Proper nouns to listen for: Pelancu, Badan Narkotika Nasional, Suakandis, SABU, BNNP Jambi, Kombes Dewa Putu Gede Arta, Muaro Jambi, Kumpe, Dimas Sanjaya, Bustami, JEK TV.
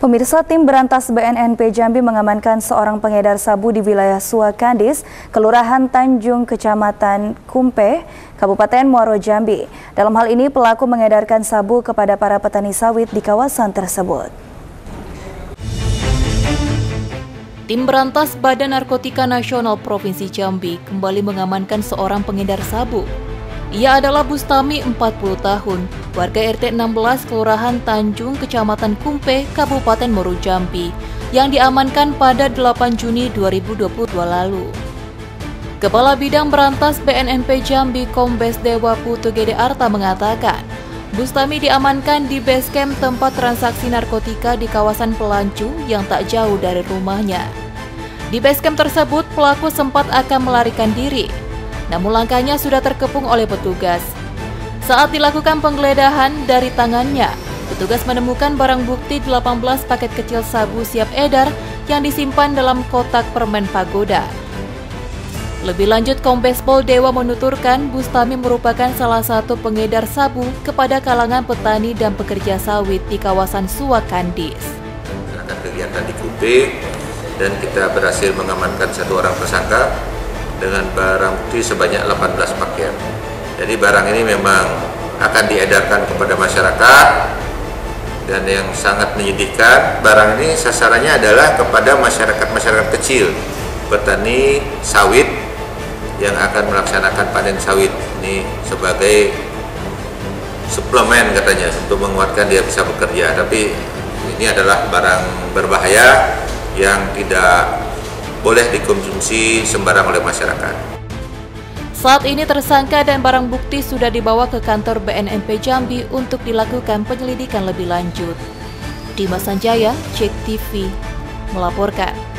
Pemirsa, tim berantas BNNP Jambi mengamankan seorang pengedar sabu di wilayah Suakandis, Kelurahan Tanjung, Kecamatan Kumpe, Kabupaten Muaro Jambi. Dalam hal ini, pelaku mengedarkan sabu kepada para petani sawit di kawasan tersebut. Tim berantas Badan Narkotika Nasional Provinsi Jambi kembali mengamankan seorang pengedar sabu. Ia adalah Bustami, 40 tahun, warga RT 16 Kelurahan Tanjung, Kecamatan Kumpe, Kabupaten Muaro Jambi, yang diamankan pada 8 Juni 2022 lalu. Kepala Bidang Berantas BNNP Jambi, Kombes Dewa Putu Gede Arta mengatakan, Bustami diamankan di basecamp tempat transaksi narkotika di kawasan Pelancu yang tak jauh dari rumahnya. Di basecamp tersebut, pelaku sempat akan melarikan diri, namun langkahnya sudah terkepung oleh petugas. Saat dilakukan penggeledahan dari tangannya, petugas menemukan barang bukti 18 paket kecil sabu siap edar yang disimpan dalam kotak permen pagoda. Lebih lanjut, Kombes Dewa menuturkan Bustami merupakan salah satu pengedar sabu kepada kalangan petani dan pekerja sawit di kawasan Suakandis. Ada kegiatan di Kumpe dan kita berhasil mengamankan satu orang tersangka dengan barang bukti sebanyak 18 paket. Jadi barang ini memang akan diedarkan kepada masyarakat, dan yang sangat menyedihkan, barang ini sasarannya adalah kepada masyarakat kecil, petani sawit yang akan melaksanakan panen sawit ini sebagai suplemen katanya untuk menguatkan dia bisa bekerja. Tapi ini adalah barang berbahaya yang tidak boleh dikonsumsi sembarang oleh masyarakat. Saat ini tersangka dan barang bukti sudah dibawa ke kantor BNNP Jambi untuk dilakukan penyelidikan lebih lanjut. Dimas Sanjaya, JEK TV, melaporkan.